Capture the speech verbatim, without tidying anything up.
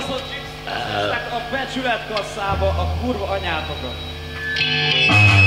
kibaszott chipsnek a becsületkasszába a kurva anyátokat.